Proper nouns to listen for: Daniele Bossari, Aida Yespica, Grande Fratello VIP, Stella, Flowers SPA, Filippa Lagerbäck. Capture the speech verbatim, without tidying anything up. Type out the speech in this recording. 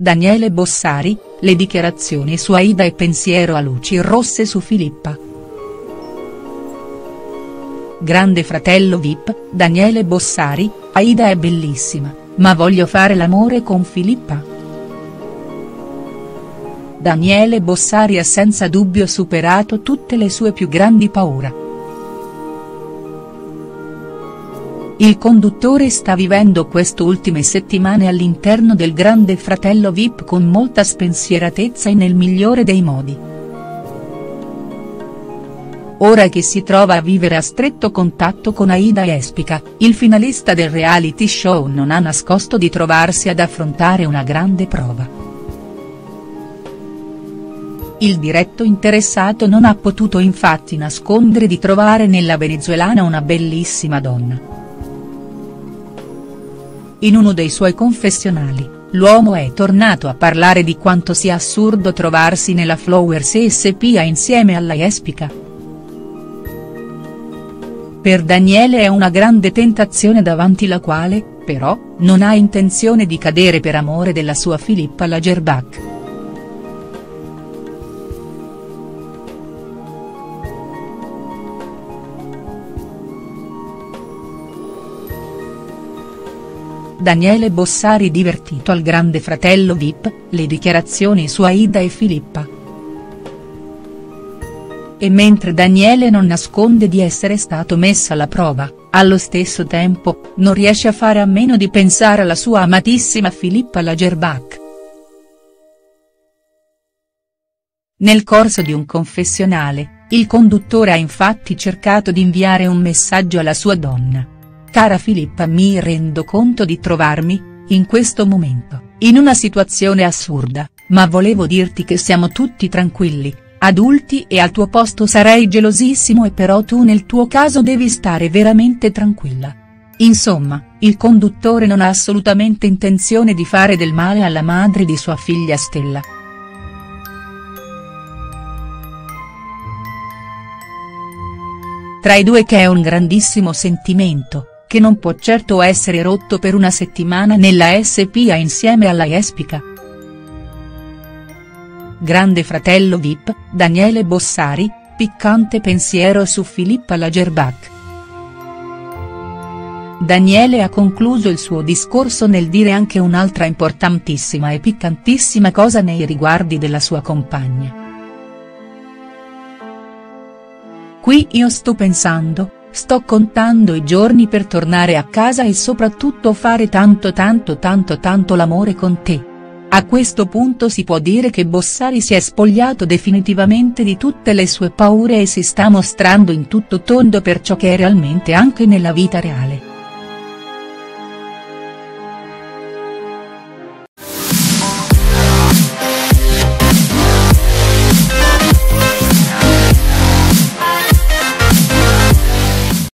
Daniele Bossari, le dichiarazioni su Aida e pensiero a luci rosse su Filippa. Grande Fratello V I P, Daniele Bossari, Aida è bellissima, ma voglio fare l'amore con Filippa. Daniele Bossari ha senza dubbio superato tutte le sue più grandi paure. Il conduttore sta vivendo queste ultime settimane all'interno del Grande Fratello V I P con molta spensieratezza e nel migliore dei modi. Ora che si trova a vivere a stretto contatto con Aida Yespica, il finalista del reality show non ha nascosto di trovarsi ad affrontare una grande prova. Il diretto interessato non ha potuto infatti nascondere di trovare nella venezuelana una bellissima donna. In uno dei suoi confessionali, l'uomo è tornato a parlare di quanto sia assurdo trovarsi nella Flowers S P A insieme alla Yespica. Per Daniele è una grande tentazione davanti la quale, però, non ha intenzione di cadere per amore della sua Filippa Lagerbäck. Daniele Bossari divertito al Grande Fratello V I P, le dichiarazioni su Aida e Filippa. E mentre Daniele non nasconde di essere stato messo alla prova, allo stesso tempo, non riesce a fare a meno di pensare alla sua amatissima Filippa Lagerbäck. Nel corso di un confessionale, il conduttore ha infatti cercato di inviare un messaggio alla sua donna. Cara Filippa, mi rendo conto di trovarmi, in questo momento, in una situazione assurda, ma volevo dirti che siamo tutti tranquilli, adulti e al tuo posto sarei gelosissimo e però tu nel tuo caso devi stare veramente tranquilla. Insomma, il conduttore non ha assolutamente intenzione di fare del male alla madre di sua figlia Stella. Tra i due c'è un grandissimo sentimento, che non può certo essere rotto per una settimana nella S P A insieme alla Yespica. Grande Fratello V I P, Daniele Bossari, piccante pensiero su Filippa Lagerbäck. Daniele ha concluso il suo discorso nel dire anche un'altra importantissima e piccantissima cosa nei riguardi della sua compagna. Qui io sto pensando. Sto contando i giorni per tornare a casa e soprattutto fare tanto tanto tanto tanto l'amore con te. A questo punto si può dire che Bossari si è spogliato definitivamente di tutte le sue paure e si sta mostrando in tutto tondo per ciò che è realmente anche nella vita reale.